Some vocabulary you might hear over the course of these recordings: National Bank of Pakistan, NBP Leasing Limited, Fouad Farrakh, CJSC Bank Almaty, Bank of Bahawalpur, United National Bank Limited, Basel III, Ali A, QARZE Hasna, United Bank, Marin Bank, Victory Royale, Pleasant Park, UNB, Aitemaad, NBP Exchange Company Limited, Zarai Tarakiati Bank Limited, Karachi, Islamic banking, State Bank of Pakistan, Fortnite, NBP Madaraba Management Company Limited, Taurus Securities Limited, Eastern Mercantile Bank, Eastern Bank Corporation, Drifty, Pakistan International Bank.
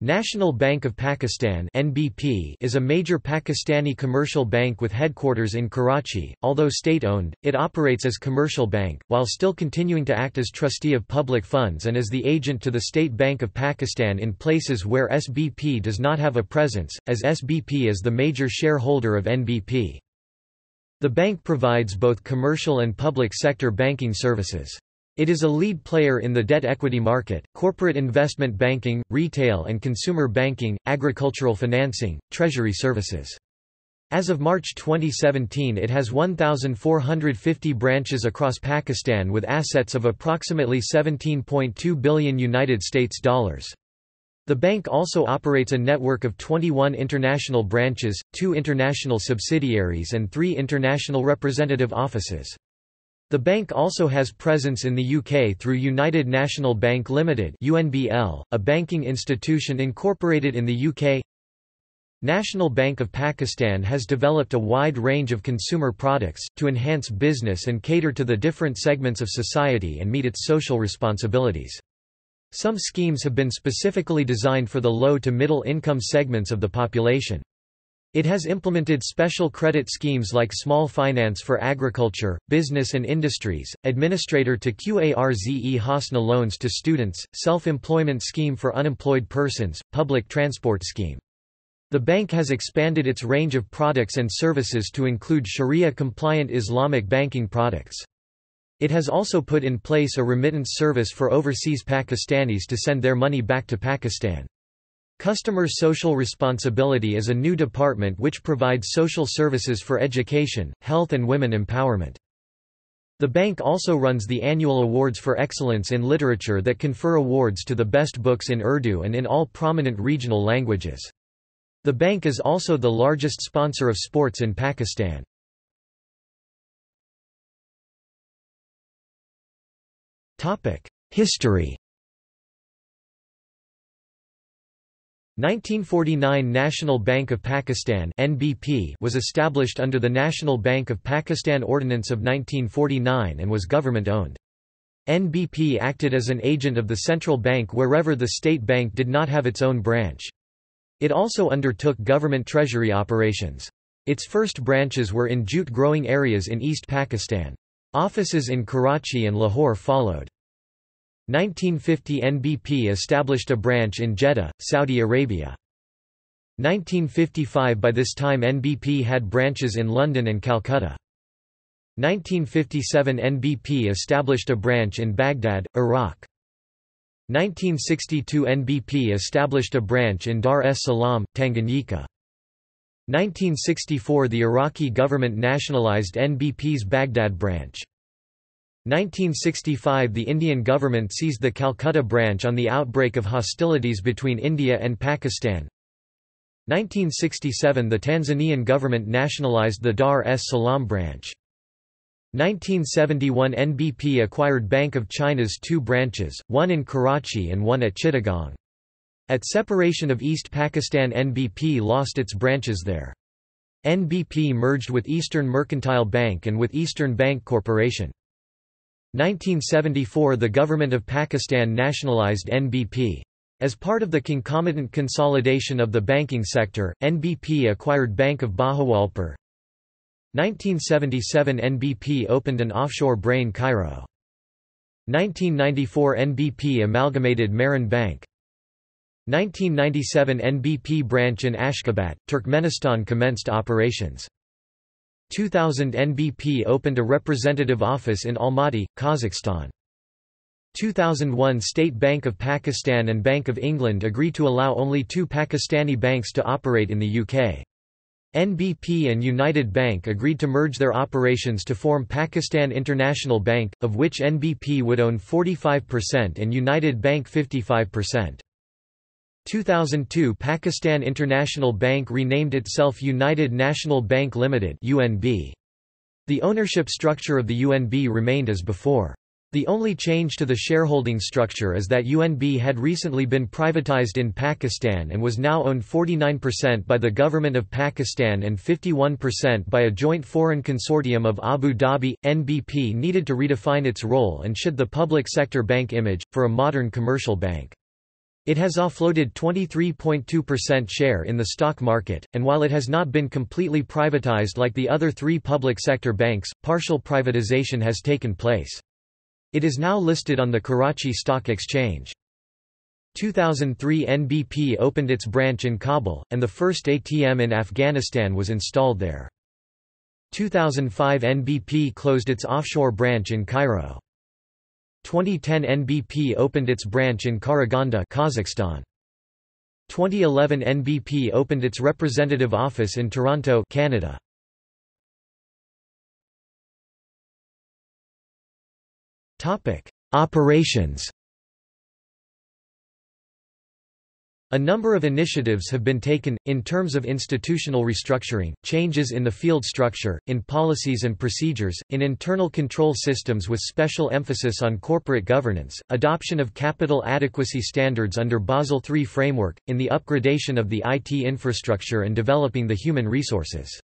National Bank of Pakistan (NBP) is a major Pakistani commercial bank with headquarters in Karachi. Although state-owned, it operates as commercial bank, while still continuing to act as trustee of public funds and as the agent to the State Bank of Pakistan in places where SBP does not have a presence, as SBP is the major shareholder of NBP. The bank provides both commercial and public sector banking services. It is a lead player in the debt equity market, corporate investment banking, retail and consumer banking, agricultural financing, treasury services. As of March 2017, it has 1,450 branches across Pakistan with assets of approximately $17.2 billion. The bank also operates a network of 21 international branches, 2 international subsidiaries and 3 international representative offices. The bank also has presence in the UK through United National Bank Limited (UNBL), a banking institution incorporated in the UK. National Bank of Pakistan has developed a wide range of consumer products, to enhance business and cater to the different segments of society and meet its social responsibilities. Some schemes have been specifically designed for the low to middle income segments of the population. It has implemented special credit schemes like Small Finance for Agriculture, Business and Industries, Administrator to QARZE Hasna Loans to Students, Self-Employment Scheme for Unemployed Persons, Public Transport Scheme. The bank has expanded its range of products and services to include Sharia-compliant Islamic banking products. It has also put in place a remittance service for overseas Pakistanis to send their money back to Pakistan. Customer Social Responsibility is a new department which provides social services for education, health and women empowerment. The bank also runs the annual Awards for Excellence in Literature that confer awards to the best books in Urdu and in all prominent regional languages. The bank is also the largest sponsor of sports in Pakistan. History. 1949 National Bank of Pakistan (NBP) was established under the National Bank of Pakistan Ordinance of 1949 and was government-owned. NBP acted as an agent of the central bank wherever the state bank did not have its own branch. It also undertook government treasury operations. Its first branches were in jute-growing areas in East Pakistan. Offices in Karachi and Lahore followed. 1950 NBP established a branch in Jeddah, Saudi Arabia. 1955 By this time NBP had branches in London and Calcutta. 1957 NBP established a branch in Baghdad, Iraq. 1962 NBP established a branch in Dar es Salaam, Tanganyika. 1964 The Iraqi government nationalized NBP's Baghdad branch. 1965 The Indian government seized the Calcutta branch on the outbreak of hostilities between India and Pakistan. 1967 The Tanzanian government nationalized the Dar es Salaam branch. 1971 NBP acquired Bank of China's 2 branches, one in Karachi and one at Chittagong. At separation of East Pakistan, NBP lost its branches there. NBP merged with Eastern Mercantile Bank and with Eastern Bank Corporation. 1974 The government of Pakistan nationalized NBP. As part of the concomitant consolidation of the banking sector, NBP acquired Bank of Bahawalpur. 1977 NBP opened an offshore branch in Cairo. 1994 NBP amalgamated Marin Bank. 1997 NBP branch in Ashgabat, Turkmenistan commenced operations. 2000 NBP opened a representative office in Almaty, Kazakhstan. 2001 State Bank of Pakistan and Bank of England agree to allow only 2 Pakistani banks to operate in the UK. NBP and United Bank agreed to merge their operations to form Pakistan International Bank, of which NBP would own 45% and United Bank 55%. 2002 Pakistan International Bank renamed itself United National Bank Limited (UNB). The ownership structure of the UNB remained as before. The only change to the shareholding structure is that UNB had recently been privatized in Pakistan and was now owned 49% by the government of Pakistan and 51% by a joint foreign consortium of Abu Dhabi. NBP needed to redefine its role and shed the public sector bank image, for a modern commercial bank. It has offloaded 23.2% share in the stock market, and while it has not been completely privatized like the other three public sector banks, partial privatization has taken place. It is now listed on the Karachi Stock Exchange. 2003 NBP opened its branch in Kabul, and the first ATM in Afghanistan was installed there. 2005 NBP closed its offshore branch in Cairo. 2010 NBP opened its branch in Karaganda, Kazakhstan. 2011 NBP opened its representative office in Toronto, Canada. Topic: Operations. A number of initiatives have been taken, in terms of institutional restructuring, changes in the field structure, in policies and procedures, in internal control systems with special emphasis on corporate governance, adoption of capital adequacy standards under Basel III framework, in the upgradation of the IT infrastructure and developing the human resources.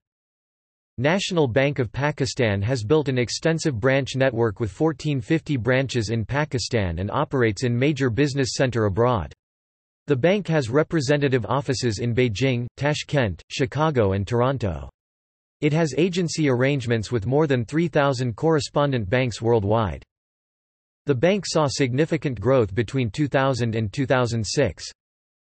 National Bank of Pakistan has built an extensive branch network with 1450 branches in Pakistan and operates in major business center abroad. The bank has representative offices in Beijing, Tashkent, Chicago and Toronto. It has agency arrangements with more than 3,000 correspondent banks worldwide. The bank saw significant growth between 2000 and 2006.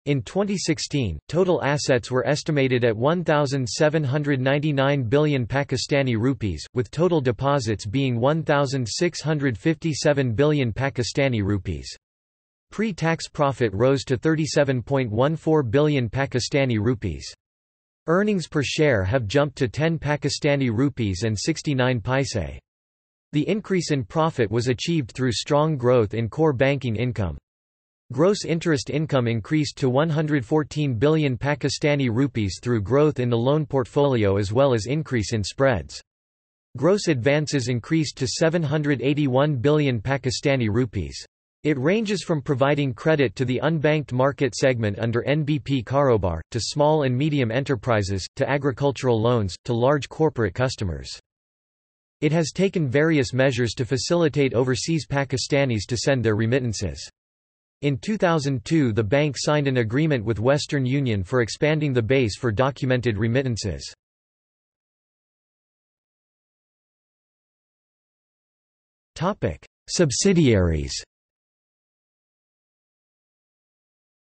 In 2016, total assets were estimated at 1,799 billion Pakistani rupees, with total deposits being 1,657 billion Pakistani rupees. Pre-tax profit rose to 37.14 billion Pakistani rupees. Earnings per share have jumped to 10 Pakistani rupees and 69 paise. The increase in profit was achieved through strong growth in core banking income. Gross interest income increased to 114 billion Pakistani rupees through growth in the loan portfolio as well as increase in spreads. Gross advances increased to 781 billion Pakistani rupees. It ranges from providing credit to the unbanked market segment under NBP Karobar, to small and medium enterprises, to agricultural loans, to large corporate customers. It has taken various measures to facilitate overseas Pakistanis to send their remittances. In 2002, the bank signed an agreement with Western Union for expanding the base for documented remittances. Subsidiaries.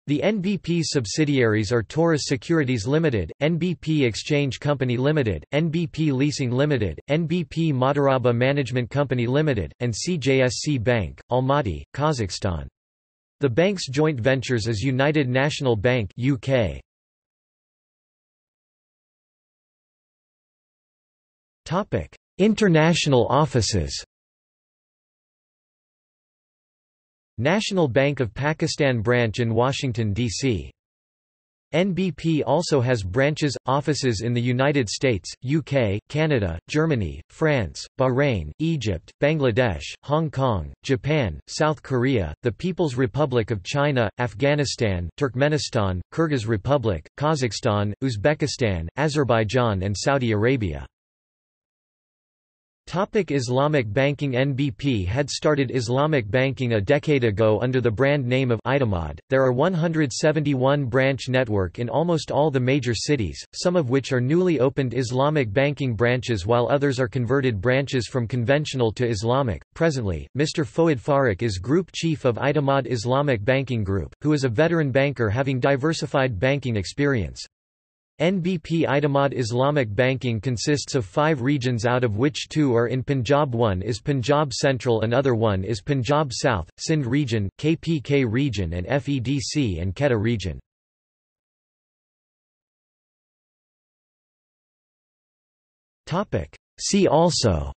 The NBP's subsidiaries are Taurus Securities Limited, NBP Exchange Company Limited, NBP Leasing Limited, NBP Madaraba Management Company Limited, and CJSC Bank, Almaty, Kazakhstan. The bank's joint ventures is United National Bank (UK). Topic: International offices. National Bank of Pakistan branch in Washington, D.C. NBP also has branches, offices in the United States, UK, Canada, Germany, France, Bahrain, Egypt, Bangladesh, Hong Kong, Japan, South Korea, the People's Republic of China, Afghanistan, Turkmenistan, Kyrgyz Republic, Kazakhstan, Uzbekistan, Azerbaijan and Saudi Arabia. Islamic banking. NBP had started Islamic banking a decade ago under the brand name of Aitemaad. There are 171 branch network in almost all the major cities, some of which are newly opened Islamic banking branches while others are converted branches from conventional to Islamic. Presently, Mr. Fouad Farrakh is Group Chief of Aitemaad Islamic Banking Group, who is a veteran banker having diversified banking experience. NBP Aitemaad Islamic Banking consists of 5 regions, out of which 2 are in Punjab. One is Punjab Central, another one is Punjab South, Sindh region, KPK region and FEDC and Quetta region. See also: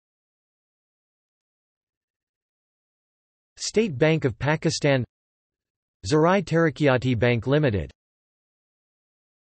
State Bank of Pakistan, Zarai Tarakiati Bank Limited.